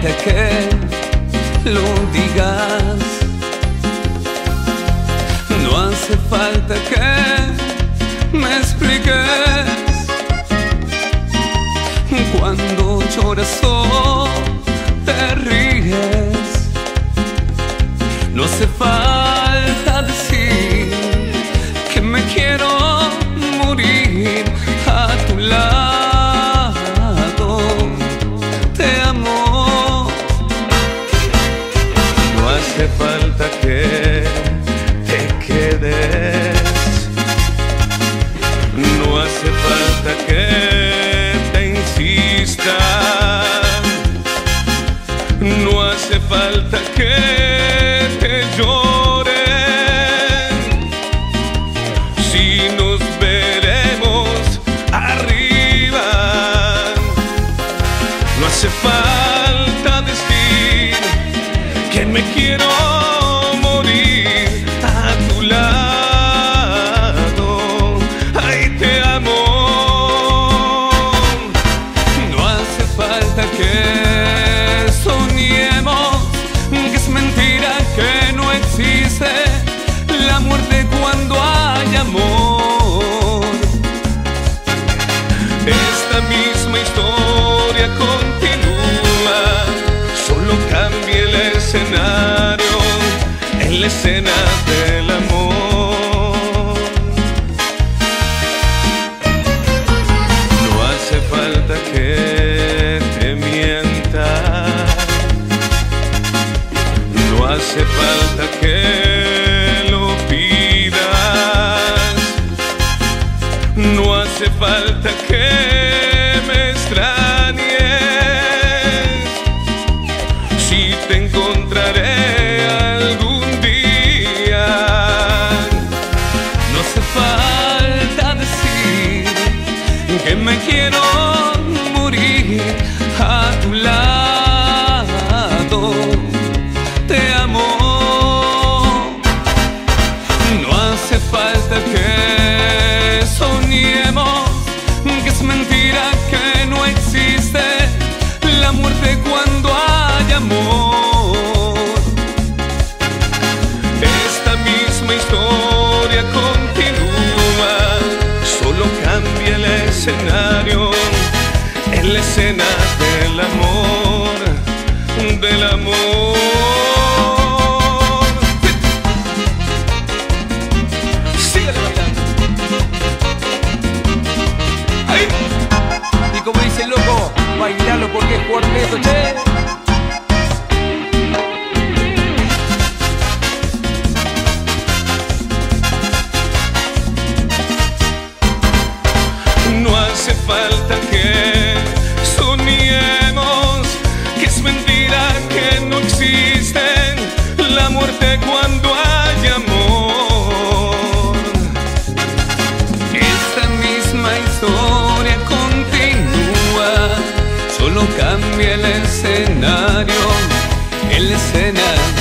falta que lo digas, no hace falta que me expliques. Cuando lloras o te ríes, no hace falta decir que me quiero morir a tu lado. No hace falta que te quedes, no hace falta que te insistas, no hace falta que te llores, si nos veremos arriba, no hace falta decir que me quiero morir a tu lado, ay, te amo. No hace falta que soñemos que es mentira, que no existe la muerte cuando hay amor. Esta misma historia continúa, solo cambia en la escena del amor. No hace falta que te mienta, no hace falta que lo pidas, no hace falta que me extrañes, si te encontraré que me quiero morir a tu lado, te amo. No hace falta que soñemos que es mentira, que no existe la muerte cuando hay amor. Esta misma historia continúa, solo cambia el escenario, en la escena del amor, del amor. Síguele bailando. Ahí. Y como dice el loco, bailalo porque es cuarteto, che. No hace falta que soñemos que es mentira, que no existe la muerte cuando hay amor. Esta misma historia continúa, solo cambia el escenario, el escenario.